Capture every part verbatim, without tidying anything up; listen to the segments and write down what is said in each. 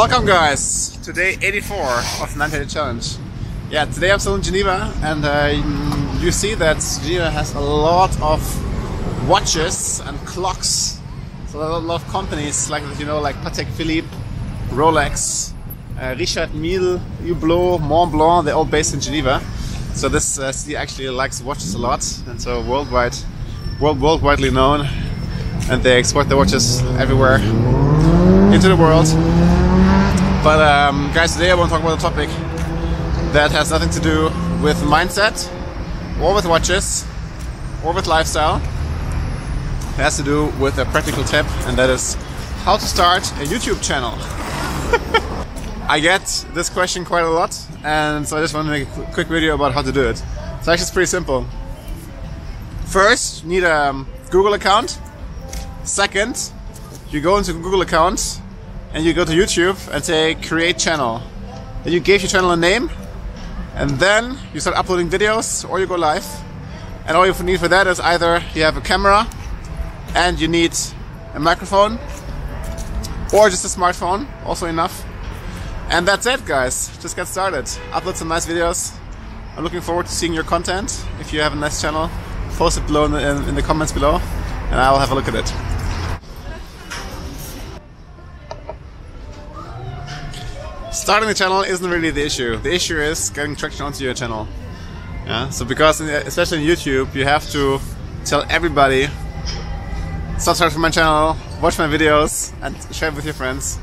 Welcome guys, today eighty-four of nine-headed challenge. Yeah, today I'm still in Geneva and uh, you see that Geneva has a lot of watches and clocks. So a lot of companies like, you know, like Patek Philippe, Rolex, uh, Richard Mille, Hublot, Mont Blanc, they're all based in Geneva. So this uh, city actually likes watches a lot, and so worldwide, world, worldwidely known, and they export their watches everywhere into the world. But um, guys, today I want to talk about a topic that has nothing to do with mindset, or with watches, or with lifestyle. It has to do with a practical tip, and that is how to start a YouTube channel. I get this question quite a lot, and so I just want to make a quick video about how to do it. So actually it's pretty simple. First, you need a Google account. Second, you go into Google account and you go to YouTube and say create channel. Then you give your channel a name, and then you start uploading videos or you go live. And all you need for that is either you have a camera and you need a microphone, or just a smartphone, also enough. And that's it guys, just get started. Upload some nice videos. I'm looking forward to seeing your content. If you have a nice channel, post it below in the, in, in the comments below, and I'll have a look at it. Starting the channel isn't really the issue. The issue is getting traction onto your channel. Yeah? So because, in, especially on YouTube, you have to tell everybody, subscribe to my channel, watch my videos, and share it with your friends.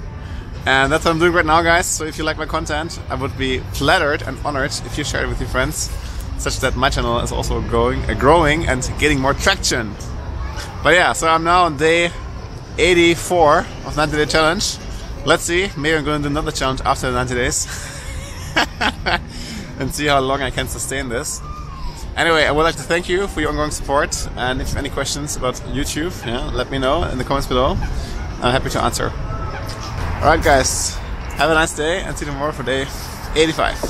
And that's what I'm doing right now, guys. So if you like my content, I would be flattered and honored if you share it with your friends, such that my channel is also growing, uh, growing and getting more traction. But yeah, so I'm now on day eighty-four of ninety-day challenge. Let's see, maybe I'm going to do another challenge after ninety days and see how long I can sustain this. Anyway, I would like to thank you for your ongoing support, and if you have any questions about YouTube, yeah, let me know in the comments below. I'm happy to answer. Alright guys, have a nice day and see you tomorrow for day eighty-five.